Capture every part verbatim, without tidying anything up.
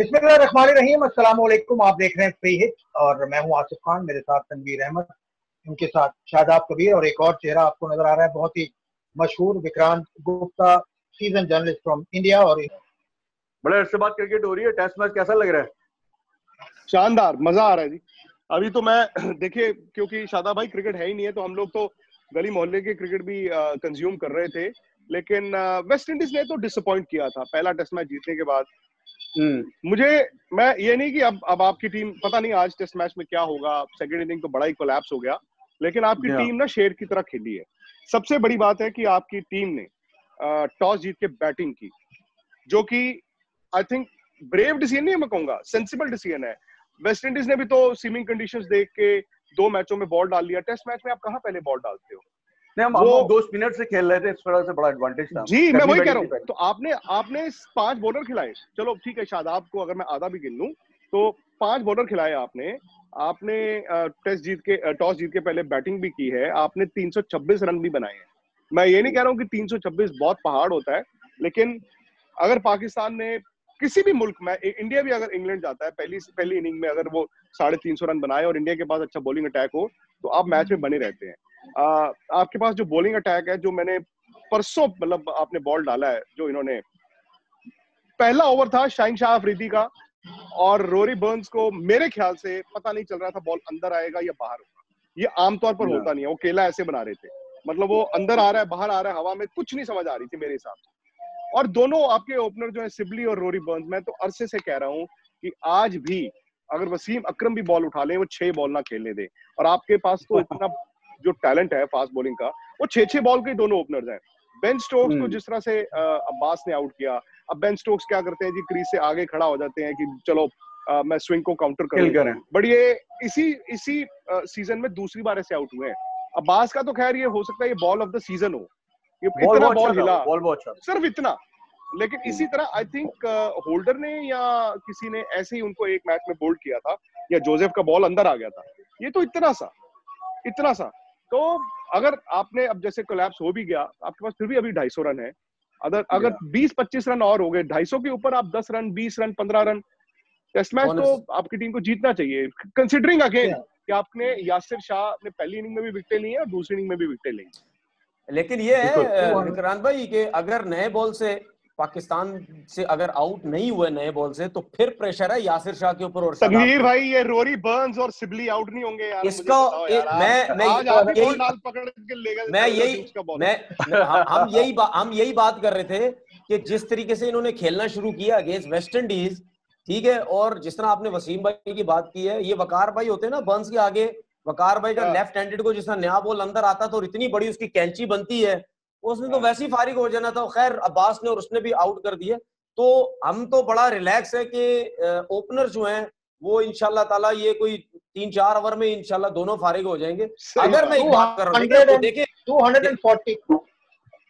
बिस्मिल्लाहिर्रहमानिर्रहीम, अस्सलाम वालेकुम। आप देख रहे हैं फ्री हिट और मैं हूं आसिफ खान, मेरे साथ तनवीर अहमद, उनके साथ शादाब कबीर और एक और चेहरा आपको नजर आ रहा है बहुत ही मशहूर, Vikrant Gupta, season journalist from India. और बड़े अरसे बाद क्रिकेट हो रही है, टेस्ट मैच कैसा लग रहा है? शानदार, मजा आ रहा है जी। अभी तो मैं देखिए, क्योंकि शादाब भाई क्रिकेट है ही नहीं है तो हम लोग तो गली मोहल्ले के क्रिकेट भी कंज्यूम कर रहे थे, लेकिन वेस्ट इंडीज ने तो डिसअपॉइंट किया था पहला टेस्ट मैच जीतने के बाद। मुझे मैं ये नहीं कि अब अब आपकी टीम, पता नहीं आज टेस्ट मैच में क्या होगा, सेकंड इनिंग तो बड़ा ही कोलैप्स हो गया, लेकिन आपकी टीम ना शेर की तरह खेली है। सबसे बड़ी बात है कि आपकी टीम ने टॉस जीत के बैटिंग की, जो कि आई थिंक ब्रेव डिसीजन नहीं मैं कहूंगा, सेंसिबल डिसीजन है। वेस्ट इंडीज ने भी तो सीमिंग कंडीशंस देख के दो मैचों में बॉल डाल लिया। टेस्ट मैच में आप कहां पहले बॉल डालते हो? नहीं, हम वो दो स्पिनर से खेल रहे थे, इस तरह से बड़ा एडवांटेज था जी। मैं वही कह रहा हूँ, तो आपने आपने पांच बॉलर खिलाए, चलो ठीक है शादाब को अगर मैं आधा भी गिन लूं तो पांच बॉलर खिलाए आपने। आपने टेस्ट जीत के टॉस जीत के पहले बैटिंग भी की है, आपने तीन सौ छब्बीस रन भी बनाए हैं। मैं ये नहीं कह रहा हूँ कि तीन सौ छब्बीस बहुत पहाड़ होता है, लेकिन अगर पाकिस्तान ने किसी भी मुल्क में, इंडिया भी अगर इंग्लैंड जाता है पहली पहली इनिंग में, अगर वो साढ़े तीन सौ रन बनाए और इंडिया के पास अच्छा बॉलिंग अटैक हो तो आप मैच में बने रहते हैं। आ, आपके पास जो बॉलिंग अटैक है, जो मैंने परसों मतलब आपने बॉल डाला है, जो इन्होंने पहला ओवर था शाहीन शाह अफरीदी का और रोरी बर्न्स को, मेरे ख्याल से पता नहीं चल रहा था बॉल अंदर आएगा या बाहर होगा। ये आमतौर पर होता नहीं है, वो केला ऐसे बना रहे थे, मतलब वो अंदर आ रहा है बाहर आ रहा है, हवा में कुछ नहीं समझ आ रही थी मेरे हिसाब से। और दोनों आपके ओपनर जो है सिबली और रोरी बर्न्स, मैं तो अरसे से कह रहा हूं कि आज भी अगर वसीम अकरम भी बॉल उठा ले वो छह बॉल ना खेलने दे। और आपके पास तो इतना जो टैलेंट है फास्ट बॉलिंग का, वो छह छह बॉल के दोनों ओपनर्स हैं। बेन स्टोक्स को जिस तरह से अब्बास ने आउट किया, अब बेन स्टोक्स क्या करते हैं जी, क्रीज से आगे खड़ा हो जाते हैं कि चलो आ, मैं स्विंग को काउंटर कर। बट ये इसी इसी सीजन में दूसरी बार ऐसे आउट हुए हैं। अब्बास का तो खैर ये हो सकता है ये बॉल ऑफ द सीजन हो, इतना बॉल हिला, बॉल सिर्फ इतना। लेकिन इसी तरह आई थिंक होल्डर ने या किसी ने ऐसे ही उनको एक मैच में बोल्ड किया था, या जोसेफ का बॉल अंदर आ गया था। ये तो इतना सा इतना सा तो अगर आपने, अब जैसे कोलैप्स हो भी गया, आपके पास फिर भी अभी ढाई सौ रन है। अगर अगर बीस पच्चीस रन और हो गए, ढाई सौ के ऊपर आप दस रन, बीस रन, पंद्रह रन, टेस्ट मैच तो आपकी टीम को जीतना चाहिए। कंसिडरिंग अगेन कि आपने यासिर शाह ने पहली इनिंग में भी विकेटें ली हैं और दूसरी इनिंग में भी विकेटें ली हैं। लेकिन ये है विक्रांत भाई कि अगर नए बॉल से पाकिस्तान से अगर आउट नहीं हुए नए बॉल से, तो फिर प्रेशर है यासिर शाह के ऊपर। और तनवीर भाई ये रोरी बर्न्स और सिबली आउट नहीं होंगे यार, इसका मैं मैं यही हम यही हम यही बात कर रहे थे कि जिस तरीके से इन्होंने खेलना शुरू किया अगेंस्ट वेस्ट इंडीज, ठीक है, और जिस तरह आपने वसीम भाई की बात की है, ये वकार भाई होते हैं ना बर्न्स के आगे, वकार भाई का लेफ्ट हैंडेड को जिसका नया बॉल अंदर आता तो इतनी बड़ी उसकी कैंची बनती है, उसने तो वैसे ही फारिग हो जाना था। खैर अब्बास ने और उसने भी आउट कर दिए, तो हम तो बड़ा रिलैक्स है कि ओपनर जो हैं वो इंशाल्लाह ताला ये कोई तीन चार ओवर में इंशाल्लाह दोनों फारिग हो जाएंगे। अगर मैं एक बात कर रहा हूँ, देखिए दो सौ चालीस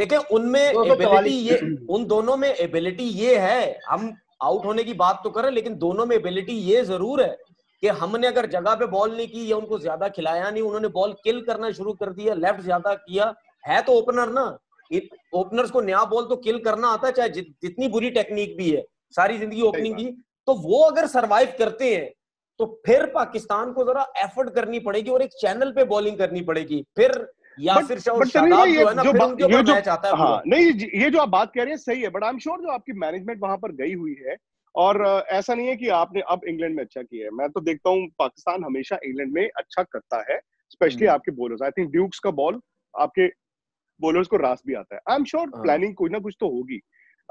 देखिए उनमें एबिलिटी ये, उन दोनों में एबिलिटी ये है, हम आउट होने की बात तो करें लेकिन दोनों में एबिलिटी ये जरूर है कि हमने अगर जगह पे बॉल नहीं की या उनको ज्यादा खिलाया नहीं, उन्होंने बॉल किल करना शुरू कर दिया, लेफ्ट ज्यादा किया है, तो ओपनर ना, ओपनर्स को नया बॉल तो किल करना आता है, चाहे जितनी बुरी टेक्निक भी है, सारी जिंदगी ओपनिंग की, तो वो अगर सरवाइव करते हैं तो फिर पाकिस्तान को जरा एफर्ट करनी पड़ेगी और एक चैनल पे बॉलिंग करनी पड़ेगी। फिर यासिर शाह और शादाब जो है ना, फिर उनके ऊपर मैच आता है। हां नहीं, ये जो आप बात कह रहे हैं सही है, बट आई एम श्योर जो आपकी मैनेजमेंट वहां पर गई हुई है, और ऐसा नहीं है कि आपने अब इंग्लैंड में अच्छा किया है। मैं तो देखता हूँ पाकिस्तान हमेशा इंग्लैंड में अच्छा करता है, स्पेशली आपके बॉलर्स। आई थिंक ड्यूक्स का बॉल आपके बॉलर्स को रास भी आता है। आई एम श्योर प्लानिंग कुछ ना कुछ तो होगी।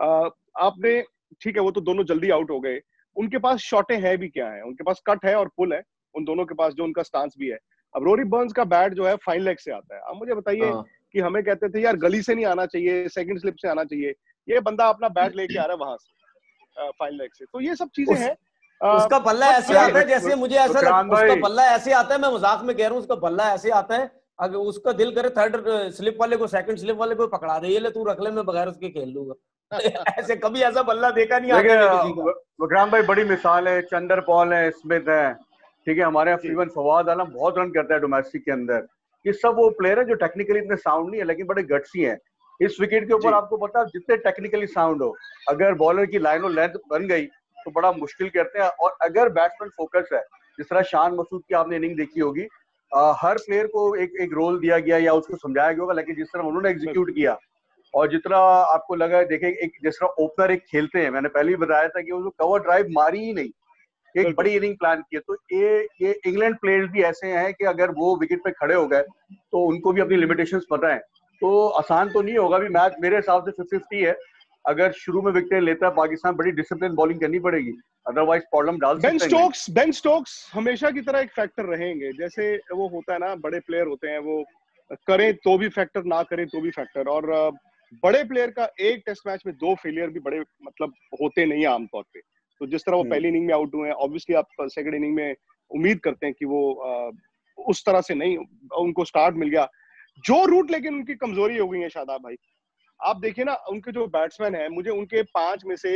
uh, आपने ठीक है वो तो दोनों जल्दी आउट हो गए, उनके पास शॉटें हैं भी क्या है, उनके पास कट है और पुल है उन दोनों के पास, जो उनका स्टांस भी है। अब रोरी बर्न्स का बैट जो है फाइन लेग से आता है। अब मुझे बताइए कि हमें कहते थे यार गली से नहीं आना चाहिए, सेकंड स्लिप से आना चाहिए, ये बंदा अपना बैट लेके आ रहा है वहां से फाइन लेग से। तो ये सब चीजें हैं। उसका बल्ला ऐसे आता है जैसे मुझे ऐसा लगता है, उसका बल्ला ऐसे आता है, मैं मजाक में कह रहा हूँ, उसका बल्ला ऐसे आता है अगर उसका दिल करे थर्ड स्लिप वाले को, सेकंड स्लिप वाले को पकड़ा दे, ये ले तू रख ले, मैं बगैर उसके खेल लूंगा। ऐसे कभी ऐसा बल्ला देखा नहीं आपने? विक्रांत भाई बड़ी मिसाल है, चंद्र पॉल है, स्मिथ है, ठीक है, हमारे इवन फवाद आलम बहुत रन करता है डोमेस्टिक के अंदर। ये सब वो प्लेयर है जो टेक्निकली इतने साउंड नहीं है लेकिन बड़े गट्सी है। इस विकेट के ऊपर आपको पता है जितने टेक्निकली साउंड हो, अगर बॉलर की लाइन और लेंथ बन गई तो बड़ा मुश्किल करते हैं। और अगर बैट्समैन फोकस है, जिस तरह शान मसूद की आपने इनिंग देखी होगी, आ, हर प्लेयर को एक एक रोल दिया गया या उसको समझाया गया होगा, लेकिन जिस तरह उन्होंने एग्जीक्यूट किया और जितना आपको लगा है, देखे एक जिस तरह ओपनर एक खेलते हैं, मैंने पहले भी बताया था कि वो कवर ड्राइव मारी ही नहीं, एक बड़ी इनिंग प्लान की है। तो ये ये इंग्लैंड प्लेयर्स भी ऐसे हैं कि अगर वो विकेट पे खड़े हो गए तो उनको भी अपनी लिमिटेशंस पता है, तो आसान तो नहीं होगा। अभी मैच मेरे हिसाब से फिफ्टी फिफ्टी है, अगर शुरू में विकेट लेता है पाकिस्तान, बड़ी डिसिप्लिन बॉलिंग करनी पड़ेगी, अदरवाइज प्रॉब्लम डाल सकते हैं। बेन स्टोक्स बेन स्टोक्स हमेशा की तरह एक फैक्टर रहेंगे, जैसे वो होता है ना, बड़े प्लेयर होते हैं, वो करें तो भी फैक्टर, ना करें तो भी फैक्टर। और बड़े प्लेयर का एक टेस्ट मैच में दो फेलियर भी बड़े मतलब होते नहीं आमतौर पे। तो जिस तरह वो पहली इनिंग में आउट हुए हैं, ऑब्वियसली आप सेकंड इनिंग में उम्मीद करते हैं कि वो आ, उस तरह से नहीं, उनको स्टार्ट मिल गया। जो रूट लेकिन उनकी कमजोरी हो गई है शादाब भाई। आप देखिए ना, उनके जो बैट्समैन हैं, मुझे उनके पांच में से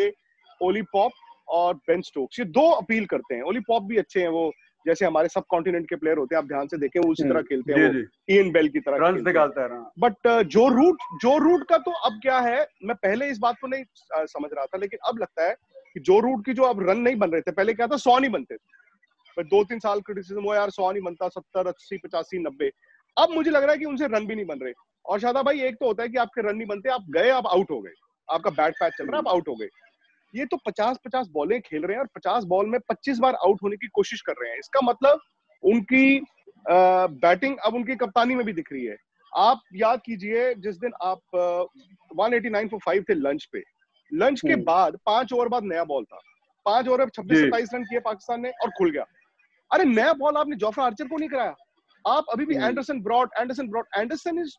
ओली पॉप और बेन स्टोक्स ये दो अपील करते हैं। ओली पॉप भी अच्छे हैं, वो जैसे हमारे सब कॉन्टिनेंट के प्लेयर होते हैं, आप ध्यान से देखें, वो उसी तरह खेलते हैं, इयन बेल की तरह रन निकालता है। बट जो रूट जो रूट का तो अब क्या है, मैं पहले इस बात को नहीं समझ रहा था, लेकिन अब लगता है कि जो रूट की जो अब रन नहीं बन रहे थे, पहले क्या था, सौ नहीं बनते थे, दो तीन साल क्रिटिसिज्म हुआ, यार सौ नहीं बनता, सत्तर अस्सी पचासी नब्बे, अब मुझे लग रहा है कि उनसे रन भी नहीं बन रहे। और शादा भाई एक तो होता है कि आपके रन नहीं बनते, आप गए, आप आउट हो गए, आपका बैट पैच चल रहा है, आप आउट हो गए। ये तो पचास पचास बॉलें खेल रहे हैं और पचास बॉल में पच्चीस बार आउट होने की कोशिश कर रहे हैं। इसका मतलब उनकी आ, बैटिंग अब उनकी कप्तानी में भी दिख रही है। आप याद कीजिए, जिस दिन आप one eighty nine for five थे लंच पे, लंच के बाद पांच ओवर बाद नया बॉल था, पांच ओवर में छब्बीस सत्ताईस रन किए पाकिस्तान ने और खुल गया। अरे नया बॉल आपने जोफ्रा आर्चर को नहीं कराया, आप अभी भी Anderson Broad Anderson Broad Anderson is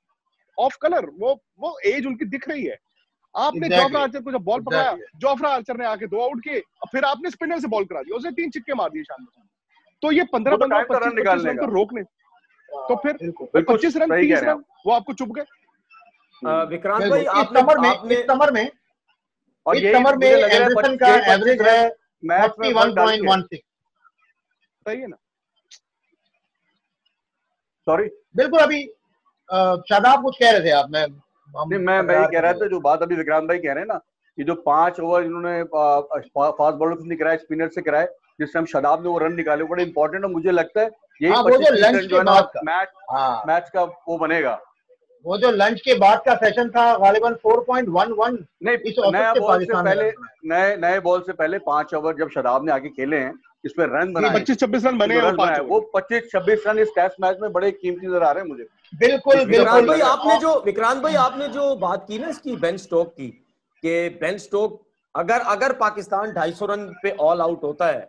off colour, वो वो एज उनकी दिख रही है। आपने जोफ्रा आर्चर को जब बॉल पकड़ाया, जोफ्रा आर्चर ने आके दो आउट किए, फिर आपने स्पिनर से बॉल करा दिया, उसे तीन छिक्के मार दिए शान मसूद। तो ये पंद्रह पंद्रह पच्चीस पच्चीस रन को रोकने, तो फिर पच्चीस रन तीस रन वो आपको चुप गए। विक्रांत भाई, आपने कमर में और कमर में एंडरसन का एवरेज है इकतालीस पॉइंट एक छह, सही है ना? सॉरी, बिल्कुल। अभी शादाब कुछ कह रहे थे आप? मैं नहीं, मैं मैं ये कह रहा था, जो बात अभी विक्रांत भाई कह रहे हैं ना, कि जो पांच ओवर इन्होंने फास्ट बॉलर से कराए, स्पिनर से कराए, जिस टाइम शादाब ने वो रन निकाले, बड़े इंपॉर्टेंट है। मुझे लगता है यही जो मैच मैच का वो बनेगा, वो जो लंच के बाद का सेशन था गालिबन चार पॉइंट एक एक, नहीं, नया बॉल से पहले, नए नए बॉल से पहले पांच ओवर जब शादाब ने आके खेले हैं, इसमें रन बनाए पच्चीस छब्बीस रन बने, वो पच्चीस छब्बीस रन इस टेस्ट मैच में बड़े कीमती नजर आ रहे हैं मुझे। बिल्कुल। विक्रांत भाई आपने जो विक्रांत भाई आपने जो बात की ना इसकी, बेन स्टोक की, कि बेन स्टोक अगर अगर पाकिस्तान ढाई सौ रन पे ऑल आउट होता है,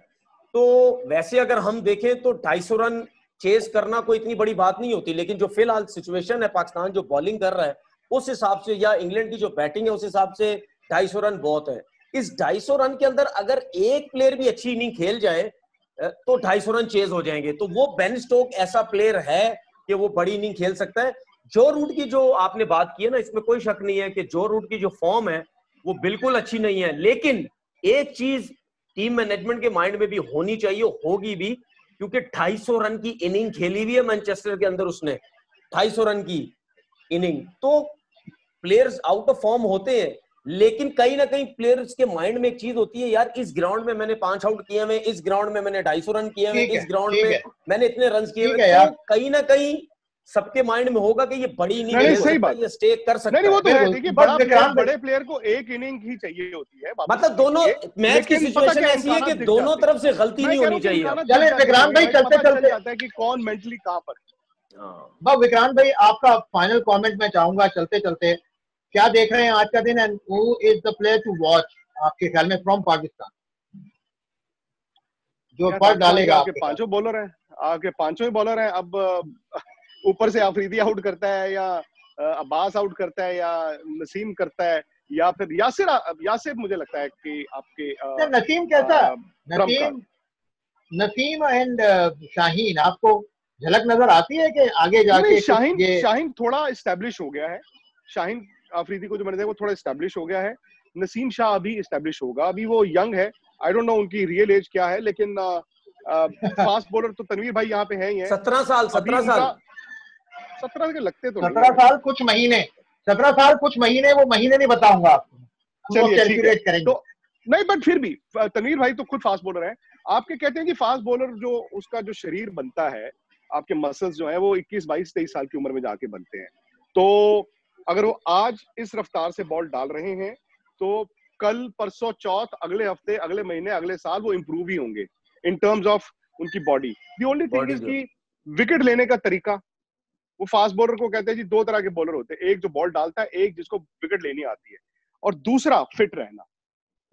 तो वैसे अगर हम देखें तो ढाई सौ रन चेस करना कोई इतनी बड़ी बात नहीं होती, लेकिन जो फिलहाल सिचुएशन है, पाकिस्तान जो बॉलिंग कर रहा है उस हिसाब से, या इंग्लैंड की जो बैटिंग है उस हिसाब से ढाई सौ रन बहुत है। इस ढाई सौ रन के अंदर अगर एक प्लेयर भी अच्छी इनिंग खेल जाए तो ढाई सौ रन चेज हो जाएंगे। तो वो बेन स्टोक ऐसा प्लेयर है कि वो बड़ी इनिंग खेल सकता है। जो रूट की जो आपने बात की है ना, इसमें कोई शक नहीं है कि जो रूट की जो फॉर्म है वो बिल्कुल अच्छी नहीं है, लेकिन एक चीज टीम मैनेजमेंट के माइंड में भी होनी चाहिए, होगी भी, क्योंकि दो सौ पचास रन की इनिंग खेली हुई है मैनचेस्टर के अंदर उसने, दो सौ पचास रन की इनिंग। तो प्लेयर्स आउट ऑफ फॉर्म होते हैं, लेकिन कहीं ना कहीं प्लेयर्स के माइंड में एक चीज होती है, यार इस ग्राउंड में मैंने पांच आउट किए हैं, इस ग्राउंड में मैंने ढाई सौ रन किए हैं, इस ग्राउंड में मैंने इतने रन किए हैं। कहीं ना कहीं सबके माइंड में होगा कि ये बड़ी इनिंग स्टेक कर सकते हैं। बड़े प्लेयर को एक इनिंग ही चाहिए होती है, मतलब दोनों मैच की सिचुएशन ऐसी है कि दोनों तरफ से गलती नहीं होनी चाहिए। विक्रांत भाई, चलते चलते आता है कि कौन मेंटली कहाँ पर। विक्रांत भाई, आपका फाइनल कमेंट मैं चाहूंगा, चलते चलते क्या देख रहे हैं आज का दिन, and who is the player to watch आपके ख्याल में फ्रॉम पाकिस्तान, जो पर डालेगा? आपके पांचों बॉलर हैं, आपके पांचों ही बॉलर हैं। अब ऊपर से अफरीदी आउट करता है, या अब्बास आउट करता है, या नसीम करता है, या फिर यासिर यासिर मुझे लगता है कि आपके आ, नसीम कैसा नसीम नसीम एंड शाहीन, आपको झलक नजर आती है कि आगे जाके? शाहीन शाहीन थोड़ा इस्टेब्लिश हो गया है, शाहीन अफरीदी को जो मैंने देखा वो थोड़ा इस्टेब्लिश हो गया है। नसीम शाह अभी इस्टेब्लिश होगा, अभी वो यंग है, आई डोंट नो उनकी रियल एज क्या है, लेकिन फास्ट बॉलर तो तनवीर भाई यहाँ पे है ही है। सत्रह साल सत्रह साल सत्रह के लगते तो सत्रह साल कुछ महीने सत्रह साल कुछ महीने वो महीने नहीं बताऊंगा आपको, तो नहीं, बट फिर भी तनवीर भाई तो खुद फास्ट बॉलर हैं, आपके कहते हैं कि फास्ट बॉलर जो उसका जो शरीर बनता है, आपके मसल्स जो हैं वो इक्कीस बाईस तेईस साल की उम्र में जाके बनते हैं, तो अगर वो आज इस रफ्तार से बॉल डाल रहे हैं तो कल परसों चौथ अगले हफ्ते अगले महीने अगले साल वो इम्प्रूव ही होंगे इन टर्म्स ऑफ उनकी body. The only thing is की विकेट लेने का तरीका, वो फास्ट बॉलर को कहते हैं जी दो तरह के बॉलर होते हैं, एक जो बॉल डालता है, एक जिसको विकेट लेनी आती है, और दूसरा फिट रहना।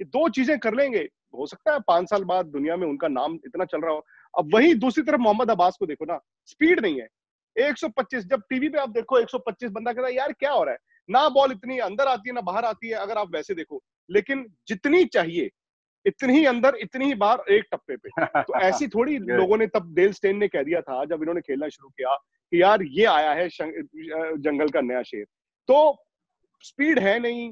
ये दो चीजें कर लेंगे, हो सकता है पांच साल बाद दुनिया में उनका नाम इतना चल रहा हो। अब वही दूसरी तरफ मोहम्मद अब्बास को देखो ना, स्पीड नहीं है, एक सौ पच्चीस, जब टीवी पे आप देखो एक सौ पच्चीस बंदा कहता है यार क्या हो रहा है, ना बॉल इतनी अंदर आती है ना बाहर आती है अगर आप वैसे देखो, लेकिन जितनी चाहिए इतनी ही अंदर इतनी ही बाहर एक टप्पे पे। तो ऐसी थोड़ी लोगों ने, तब डेल स्टेन ने कह दिया था जब इन्होंने खेलना शुरू किया कि यार ये आया है जंगल का नया शेर। तो स्पीड है नहीं,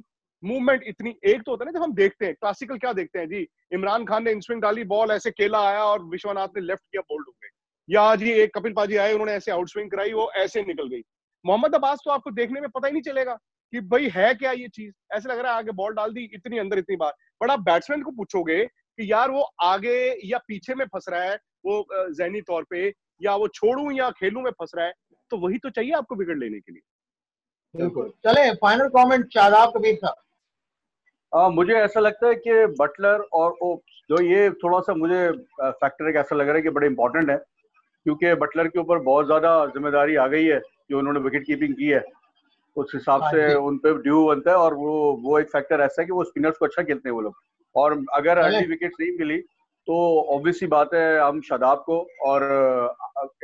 मूवमेंट इतनी, एक तो होता है ना जब हम देखते हैं क्लासिकल, क्या देखते हैं जी इमरान खान ने इनस्विंग डाली, बॉल ऐसे केला आया और विश्वनाथ ने लेफ्ट किया, बोल्ड हो गए, या जी एक कपिल पाजी आए उन्होंने ऐसे आउट स्विंग कराई वो ऐसे निकल गई। मोहम्मद अब्बास तो आपको देखने में पता ही नहीं चलेगा कि भाई है क्या ये चीज, ऐसे लग रहा है आगे बॉल डाल दी इतनी अंदर इतनी बार। बट आप बैट्समैन को पूछोगे कि यार वो आगे या पीछे में फंस रहा है, वो जहनी तौर पर, या वो छोड़ू या खेलू में फंस रहा है, तो वही तो चाहिए आपको विकेट लेने के लिए। बिल्कुल, चले फाइनल कमेंट शादाब कबीर साहब। Uh, मुझे ऐसा लगता है कि बटलर और ओप्स, जो ये थोड़ा सा मुझे फैक्टर uh, ऐसा लग रहा है कि बड़े इंपॉर्टेंट है, क्योंकि बटलर के ऊपर बहुत ज़्यादा जिम्मेदारी आ गई है जो उन्होंने विकेट कीपिंग की है, उस हिसाब से उन पर ड्यू बनता है, और वो वो एक फैक्टर ऐसा है कि वो स्पिनर्स को अच्छा खेलते हैं वो लोग, और अगर अर्ली विकेट नहीं मिली तो ऑब्वियसली बात है हम शादाब को, और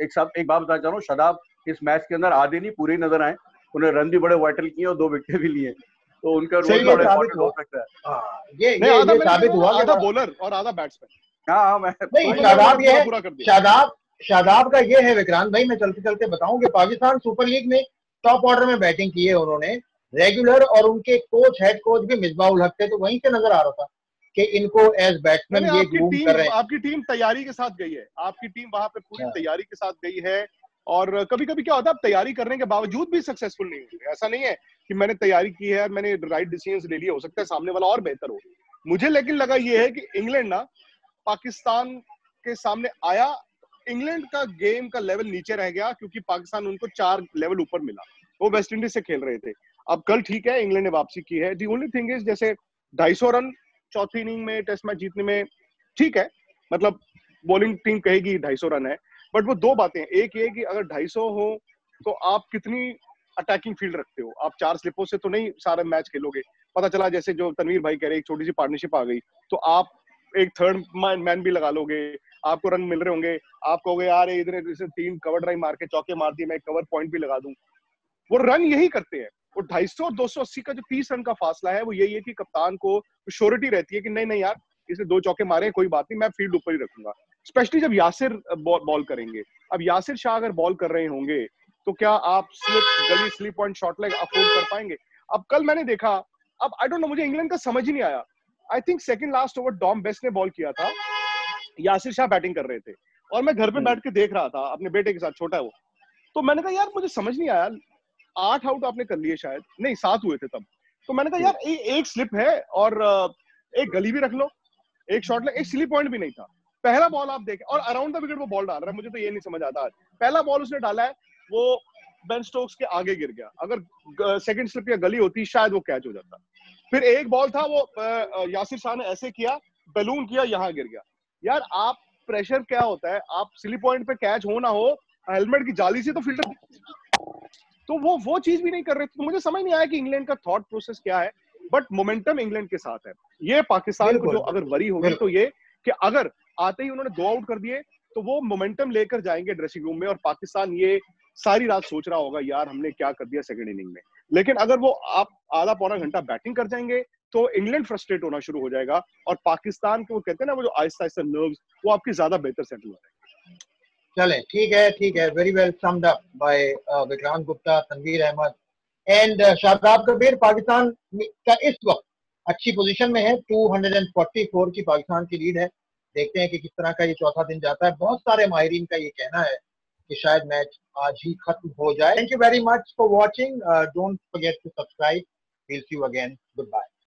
एक साथ एक बात बताना चाह रहा हूँ, शादाब इस मैच के अंदर आधे नहीं पूरे नजर आए, उन्हें रन भी बड़े वाइटल किए और दो विकेट भी लिए, तो उनका रोल बड़ा इम्पोर्टेंट हो सकता है। आ, ये ये आधा साबित हुआ, आधा बॉलर और आधा बैट्समैन। हाँ मैं नहीं, शादाब ये है, शादाब शादाब का ये है विक्रांत भाई, मैं चलते चलते बताऊं कि पाकिस्तान सुपर लीग में टॉप ऑर्डर में बैटिंग की है उन्होंने रेगुलर, और उनके कोच हेड कोच भी मिसबाउल हक थे, तो वहीं से नजर आ रहा था कि इनको एज बैट्समैन ये मूव कर रहे हैं। आपकी टीम तैयारी के साथ गई है, आपकी टीम वहां पे पूरी तैयारी के साथ गई है, और कभी कभी क्या होता है आप तैयारी करने के बावजूद भी सक्सेसफुल नहीं होते। ऐसा नहीं है कि मैंने तैयारी की है और मैंने राइट डिसीजंस ले लिए, हो सकता है सामने वाला और बेहतर हो। मुझे लेकिन लगा ये है कि इंग्लैंड ना पाकिस्तान के सामने आया, इंग्लैंड का गेम का लेवल नीचे रह गया क्योंकि पाकिस्तान उनको चार लेवल ऊपर मिला, वो वेस्ट इंडीज से खेल रहे थे। अब कल ठीक है इंग्लैंड ने वापसी की है, दी ओनली थिंग इज जैसे ढाई सौ रन चौथी इनिंग में टेस्ट मैच जीतने में ठीक है, मतलब बॉलिंग टीम कहेगी ढाई सौ रन है, बट वो दो बातें हैं, एक ये कि अगर ढाई सौ हो तो आप कितनी अटैकिंग फील्ड रखते हो, आप चार स्लिपों से तो नहीं सारा मैच खेलोगे। पता चला जैसे जो तनवीर भाई कह रहे एक छोटी सी पार्टनरशिप आ गई तो आप एक थर्ड मैन भी लगा लोगे, आपको रन मिल रहे होंगे, आप कहोगे यार इधर इधर तीन कवर ड्राइव मार के चौके मार दिए, मैं एक कवर पॉइंट भी लगा दूं। वो रन यही करते हैं, और ढाई सौ दो सौ अस्सी का जो तीस रन का फासला है वो यही है कि कप्तान को श्योरिटी रहती है कि नहीं नहीं यार इसने दो चौके मारे कोई बात नहीं, मैं फील्ड ऊपर ही रखूंगा। स्पेशली जब यासिर बॉल करेंगे, अब यासिर शाह अगर बॉल कर रहे होंगे तो क्या आप slip gully slip point short leg afford कर पाएंगे। अब कल मैंने देखा, अब आई डोंट नो मुझे इंग्लैंड का समझ ही नहीं आया, I think second last over Tom Best ने बॉल किया था, यासिर शाह बैटिंग कर रहे थे, और मैं घर पे बैठ के देख रहा था अपने बेटे के साथ, छोटा है वो, तो मैंने कहा यार मुझे समझ नहीं आया, आठ आउट आपने कर लिए शायद, नहीं सात हुए थे तब, तो मैंने कहा यार एक स्लिप है और एक गली भी रख लो, एक शॉट ले, एक स्लिप पॉइंट भी नहीं था। पहला बॉल आप देखें, और अराउंड द विकेट वो बॉल डाल रहा है, मुझे तो ये नहीं समझ आता, पहला बॉल उसने डाला है वो बेन स्टोक्स के आगे गिर गया, अगर सेकंड स्लिप या गली होती शायद वो कैच हो जाता। फिर एक बॉल था वो यासिर शाह ने ऐसे किया, बैलून किया, यहाँ गिर गया। यार आप प्रेशर क्या होता है, आप स्लिप पॉइंट पे कैच हो ना हो, हेलमेट की जाली से तो फिल्टर, तो वो वो चीज भी नहीं कर रहे थे। तो मुझे समझ नहीं आया कि इंग्लैंड का थॉट प्रोसेस क्या है, बट मोमेंटम इंग्लैंड के साथ है। ये पाकिस्तान को जो अगर वरी होगी तो ये कि अगर आते ही उन्होंने दो आउट कर दिए तो वो मोमेंटम लेकर जाएंगे ड्रेसिंग रूम में, और पाकिस्तान ये सारी रात सोच रहा होगा यार हमने क्या कर दिया सेकंड इनिंग में। लेकिन अगर वो आप आधा पौना घंटा बैटिंग कर जाएंगे तो इंग्लैंड फ्रस्ट्रेट होना शुरू हो जाएगा, और पाकिस्तान को कहते हैं ना वो जो आहिस्ता आहिस्ता नर्व्स वो आपकी ज्यादा बेहतर सेटल हो जाएंगे। चले ठीक है, ठीक है, very well summed up by Vikrant Gupta, Tanveer Ahmed and Shadab Kabir. Pakistan का इस वक्त अच्छी पोजीशन में है, दो सौ चौवालीस की पाकिस्तान की लीड है, देखते हैं कि किस तरह का ये चौथा दिन जाता है। बहुत सारे माहिरीन का ये कहना है कि शायद मैच आज ही खत्म हो जाए। Thank you very much for watching, don't forget to subscribe, we will see you again, good bye.